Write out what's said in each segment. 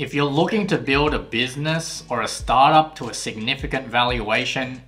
If you're looking to build a business or a startup to a significant valuation,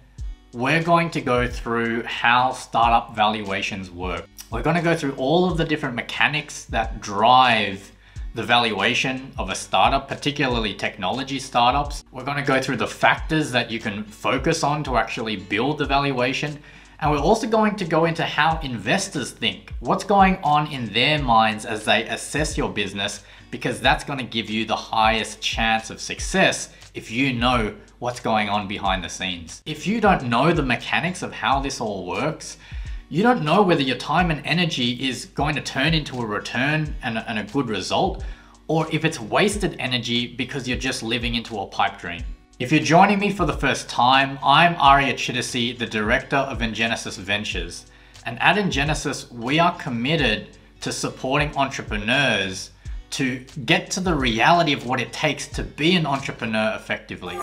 we're going to go through how startup valuations work. We're going to go through all of the different mechanics that drive the valuation of a startup, particularly technology startups. We're going to go through the factors that you can focus on to actually build the valuation. And we're also going to go into how investors think, what's going on in their minds as they assess your business, because that's going to give you the highest chance of success if you know what's going on behind the scenes. If you don't know the mechanics of how this all works, you don't know whether your time and energy is going to turn into a return and a good result, or if it's wasted energy because you're just living into a pipe dream. If you're joining me for the first time, I'm Arya Chittasey, the director of InGenesis Ventures. And at InGenesis, we are committed to supporting entrepreneurs to get to the reality of what it takes to be an entrepreneur effectively.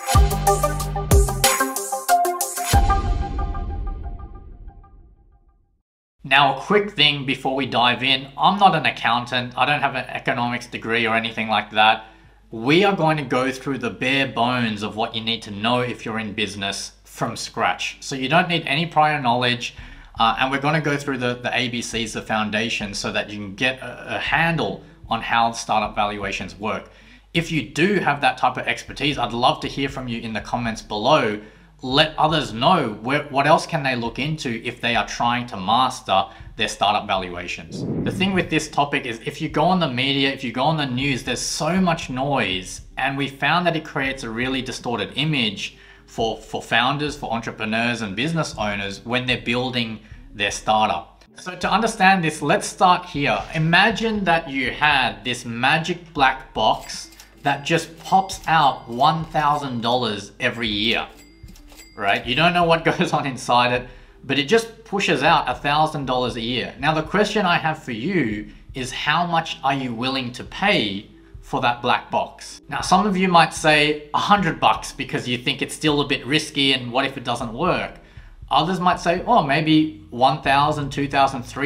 Now, a quick thing before we dive in, I'm not an accountant. I don't have an economics degree or anything like that. We are going to go through the bare bones of what you need to know if you're in business from scratch. So you don't need any prior knowledge. And we're going to go through the ABCs, the foundation, so that you can get a handle on how startup valuations work. If you do have that type of expertise, I'd love to hear from you in the comments below. Let others know what else can they look into if they are trying to master their startup valuations. The thing with this topic is if you go on the media, if you go on the news, there's so much noise, and we found that it creates a really distorted image for founders, for entrepreneurs and business owners when they're building their startup. So to understand this, let's start here. Imagine that you had this magic black box that just pops out $1,000 every year. Right? You don't know what goes on inside it, but it just pushes out $1,000 a year. Now, the question I have for you is how much are you willing to pay for that black box? Now, some of you might say $100 because you think it's still a bit risky and what if it doesn't work? Others might say, oh, maybe $1,000, $2,000,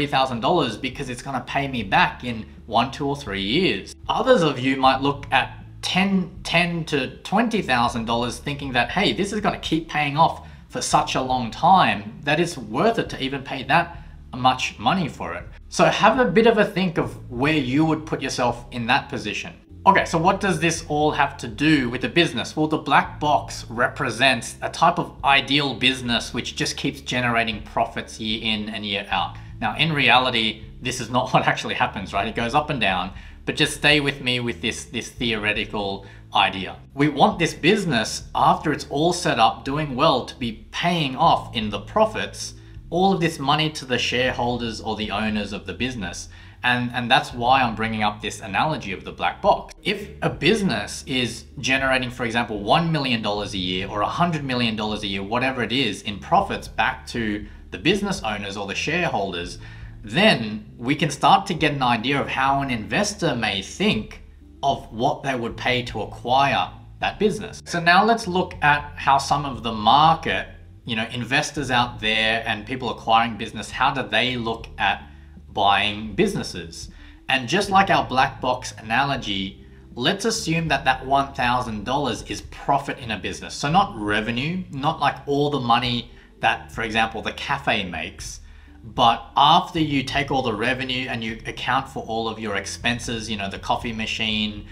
$3,000 because it's going to pay me back in 1, 2, or 3 years. Others of you might look at $10,000 to $20,000 thinking that, hey, this is going to keep paying off for such a long time that it's worth it to even pay that much money for it. So have a bit of a think of where you would put yourself in that position. Okay, so what does this all have to do with the business? Well, the black box represents a type of ideal business which just keeps generating profits year in and year out. Now, in reality, this is not what actually happens, right? It goes up and down. But just stay with me with this theoretical idea. We want this business, after it's all set up, doing well, to be paying off in the profits, all of this money to the shareholders or the owners of the business. And that's why I'm bringing up this analogy of the black box. If a business is generating, for example, $1 million a year or $100 million a year, whatever it is, in profits back to the business owners or the shareholders, then we can start to get an idea of how an investor may think of what they would pay to acquire that business. So now let's look at how some of the market, you know, investors out there and people acquiring business, how do they look at buying businesses? And just like our black box analogy, let's assume that that $1,000 is profit in a business. So not revenue, not like all the money that, for example, the cafe makes, but after you take all the revenue and you account for all of your expenses, you know, the coffee machine,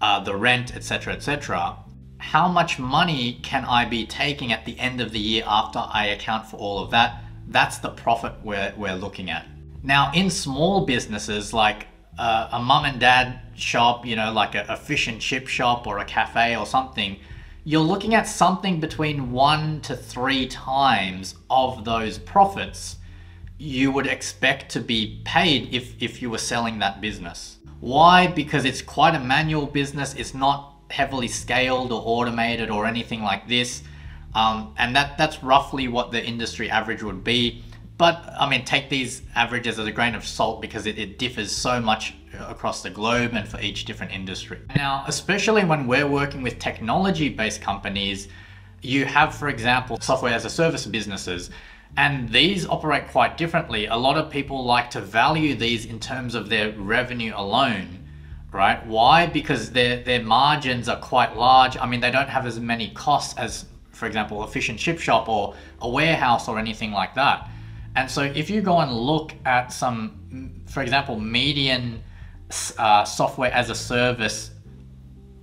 the rent, et cetera, how much money can I be taking at the end of the year after I account for all of that? That's the profit we're looking at. Now, in small businesses like a mum and dad shop, you know, like a fish and chip shop or a cafe or something, you're looking at something between 1 to 3 times of those profits you would expect to be paid if you were selling that business. Why? Because it's quite a manual business. It's not heavily scaled or automated or anything like this. And that's roughly what the industry average would be. But I mean, take these averages as a grain of salt because it differs so much across the globe and for each different industry. Now, especially when we're working with technology-based companies, you have, for example, software as a service businesses. And these operate quite differently. A lot of people like to value these in terms of their revenue alone, right? Why? Because their margins are quite large. I mean, they don't have as many costs as, for example, a fish and chip shop or a warehouse or anything like that. And so if you go and look at some, for example, median software as a service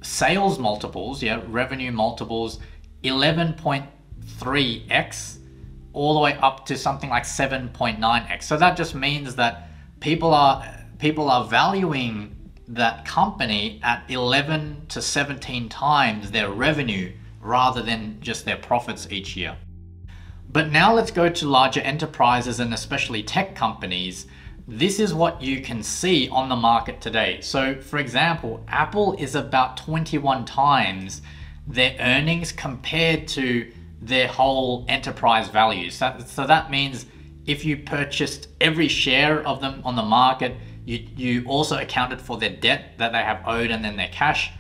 sales multiples, yeah, revenue multiples, 11.3x all the way up to something like 7.9x. So that just means that people are valuing that company at 11 to 17 times their revenue rather than just their profits each year. But now let's go to larger enterprises and especially tech companies. This is what you can see on the market today. So for example, Apple is about 21 times their earnings compared to their whole enterprise value. So that means if you purchased every share of them on the market, you also accounted for their debt that they have owed and then their cash,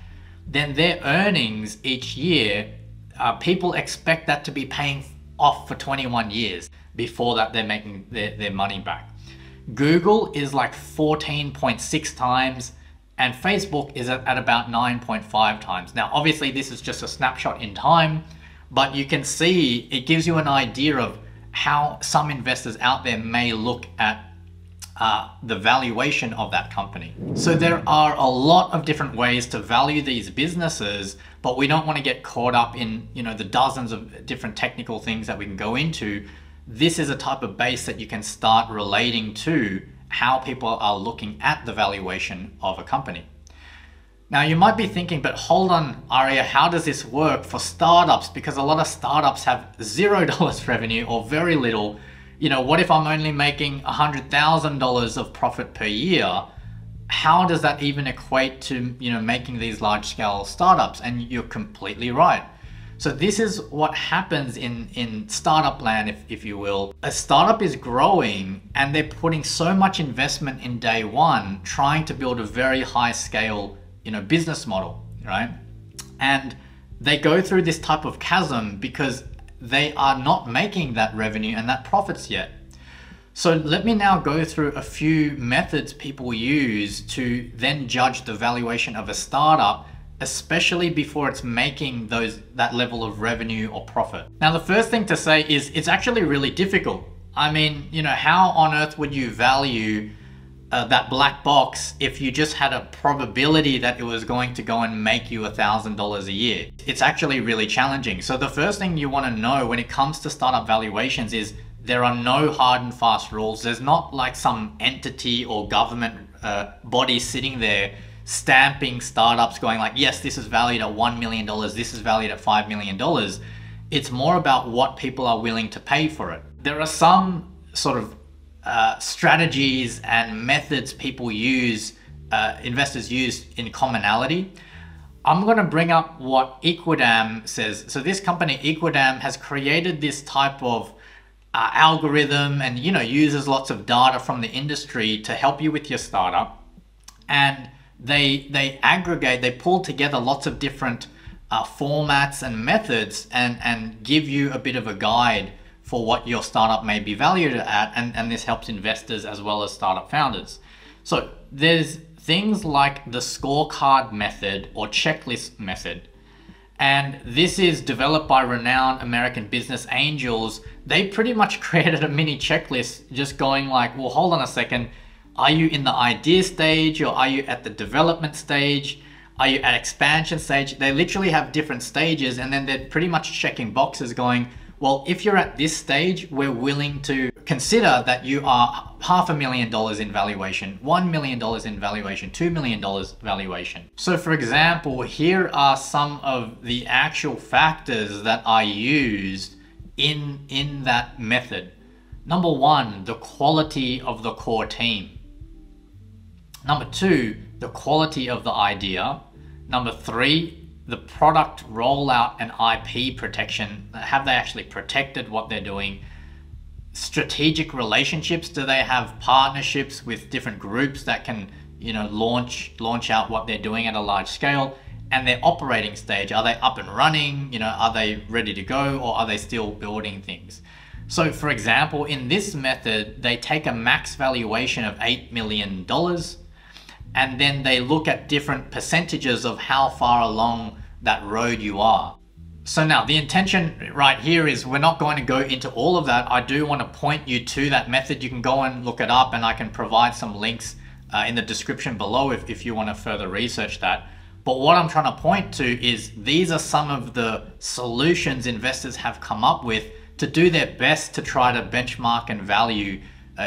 then their earnings each year, people expect that to be paying off for 21 years. Before that, they're making their money back. Google is like 14.6 times and Facebook is at about 9.5 times. Now, obviously this is just a snapshot in time, but you can see it gives you an idea of how some investors out there may look at the valuation of that company. So there are a lot of different ways to value these businesses, but we don't want to get caught up in, you know, the dozens of different technical things that we can go into. This is a type of base that you can start relating to how people are looking at the valuation of a company. Now you might be thinking, but hold on, Arya, how does this work for startups? Because a lot of startups have $0 revenue or very little. You know, what if I'm only making $100,000 of profit per year? How does that even equate to, you know, making these large scale startups? And you're completely right. So this is what happens in startup land, if you will. A startup is growing and they're putting so much investment in day one, trying to build a very high scale, you know, business model, right? And they go through this type of chasm because they are not making that revenue and that profits yet. So let me now go through a few methods people use to then judge the valuation of a startup, especially before it's making that level of revenue or profit. Now, the first thing to say is it's actually really difficult. I mean, you know, how on earth would you value that black box if you just had a probability that it was going to go and make you $1,000 a year? It's actually really challenging. So the first thing you want to know when it comes to startup valuations is there are no hard and fast rules. There's not like some entity or government body sitting there stamping startups going like, yes, this is valued at $1 million, this is valued at $5 million. It's more about what people are willing to pay for it. There are some sort of strategies and methods people use, investors use in commonality. I'm going to bring up what Equidam says. So this company, Equidam, has created this type of algorithm and, you know, uses lots of data from the industry to help you with your startup. And they pull together lots of different formats and methods and give you a bit of a guide for what your startup may be valued at, and this helps investors as well as startup founders. So there's things like the scorecard method or checklist method, and this is developed by renowned American business angels. They pretty much created a mini checklist just going like, well, hold on a second, are you in the idea stage or are you at the development stage? Are you at expansion stage? They literally have different stages, and then they're pretty much checking boxes going, well, if you're at this stage, we're willing to consider that you are $500,000 in valuation, $1 million in valuation, $2 million valuation. So for example, here are some of the actual factors that are used in that method. Number one, the quality of the core team. Number two, the quality of the idea. Number three, the product rollout and IP protection. Have they actually protected what they're doing? Strategic relationships. Do they have partnerships with different groups that can, you know, launch out what they're doing at a large scale? And their operating stage. Are they up and running? You know, are they ready to go, or are they still building things? So for example, in this method, they take a max valuation of $8 million. and then they look at different percentages of how far along that road you are. So now the intention right here is we're not going to go into all of that. I do want to point you to that method. You can go and look it up, and I can provide some links in the description below if you want to further research that. But what I'm trying to point to is these are some of the solutions investors have come up with to do their best to try to benchmark and value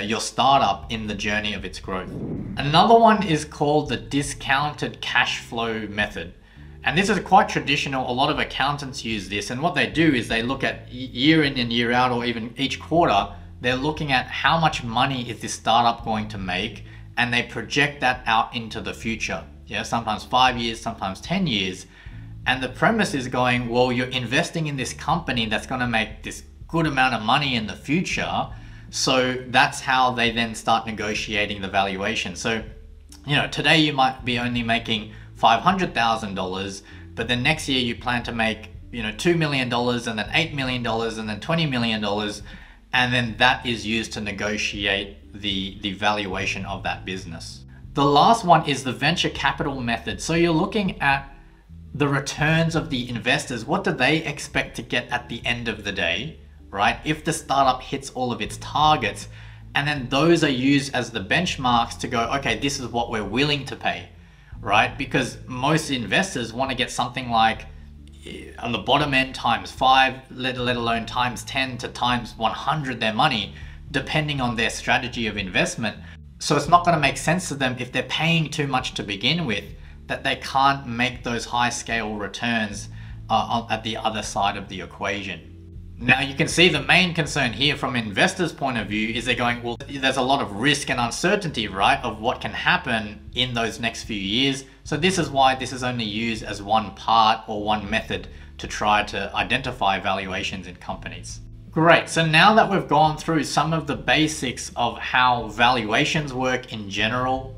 your startup in the journey of its growth. Another one is called the discounted cash flow method. And this is quite traditional. A lot of accountants use this, and what they do is they look at year in and year out, or even each quarter, they're looking at how much money is this startup going to make, and they project that out into the future. Yeah, sometimes 5 years, sometimes 10 years. And the premise is going, well, you're investing in this company that's going to make this good amount of money in the future. So that's how they then start negotiating the valuation. So, you know, today you might be only making $500,000, but then next year you plan to make, you know, $2 million and then $8 million and then $20 million. And then that is used to negotiate the valuation of that business. The last one is the venture capital method. So you're looking at the returns of the investors. What do they expect to get at the end of the day, right? If the startup hits all of its targets, and then those are used as the benchmarks to go, okay, this is what we're willing to pay. Right? Because most investors want to get something like on the bottom end ×5, let alone ×10 to ×100 their money, depending on their strategy of investment. So it's not going to make sense to them if they're paying too much to begin with, that they can't make those high scale returns at the other side of the equation. Now you can see the main concern here from investors' point of view is they're going, well, there's a lot of risk and uncertainty, right, of what can happen in those next few years. So this is why this is only used as one part or one method to try to identify valuations in companies. Great, so now that we've gone through some of the basics of how valuations work in general,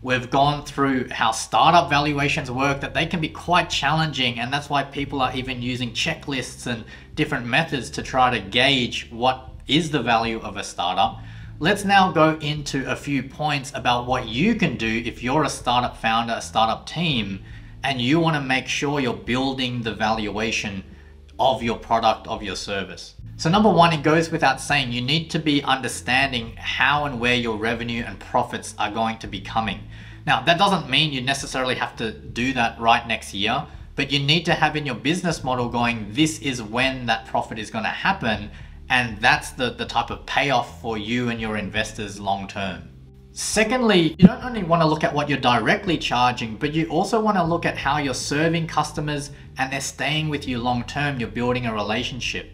we've gone through how startup valuations work, that they can be quite challenging, and that's why people are even using checklists and different methods to try to gauge what is the value of a startup. Let's now go into a few points about what you can do if you're a startup founder, a startup team, and you want to make sure you're building the valuation of your product, of your service. So number one, it goes without saying, you need to be understanding how and where your revenue and profits are going to be coming. Now, that doesn't mean you necessarily have to do that right next year, but you need to have in your business model going, this is when that profit is going to happen, and that's the type of payoff for you and your investors long term. Secondly, you don't only want to look at what you're directly charging, but you also want to look at how you're serving customers and they're staying with you long term, you're building a relationship.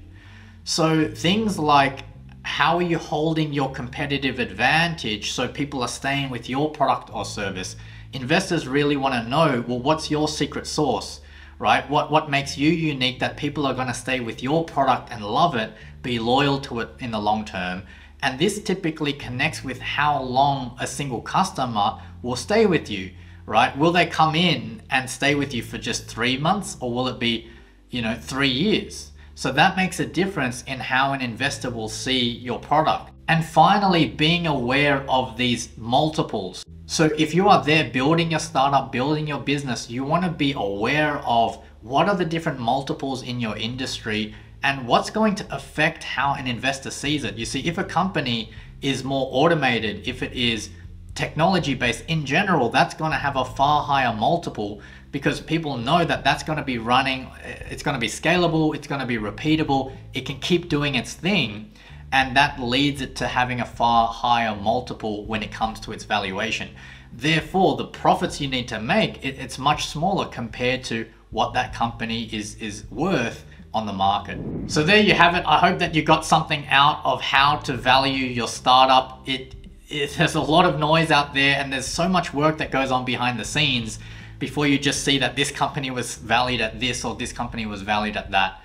So things like, how are you holding your competitive advantage so people are staying with your product or service? Investors really want to know, well, what's your secret sauce, right? What makes you unique that people are going to stay with your product and love it, be loyal to it in the long term? And this typically connects with how long a single customer will stay with you, right? Will they come in and stay with you for just 3 months, or will it be, you know, 3 years? So that makes a difference in how an investor will see your product. And finally, being aware of these multiples. So if you are there building your startup, building your business, you want to be aware of what are the different multiples in your industry and what's going to affect how an investor sees it. You see, if a company is more automated, if it is technology-based in general, that's going to have a far higher multiple, because people know that that's going to be running, it's going to be scalable, it's going to be repeatable, it can keep doing its thing, and that leads it to having a far higher multiple when it comes to its valuation. Therefore, the profits you need to make, it's much smaller compared to what that company is worth on the market. So there you have it. I hope that you got something out of how to value your startup. There's a lot of noise out there, and there's so much work that goes on behind the scenes before you just see that this company was valued at this or this company was valued at that.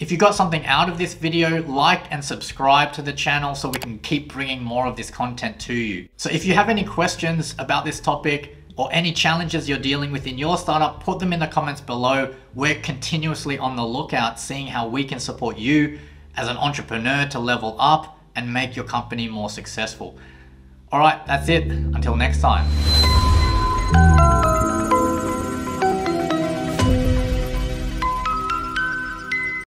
If you got something out of this video, like and subscribe to the channel so we can keep bringing more of this content to you. So if you have any questions about this topic or any challenges you're dealing with in your startup, put them in the comments below. We're continuously on the lookout, seeing how we can support you as an entrepreneur to level up and make your company more successful. All right, that's it. Until next time.